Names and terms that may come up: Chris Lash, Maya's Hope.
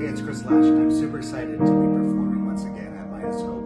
Hey, it's Chris Lash, and I'm super excited to be performing once again at Maya's Hope.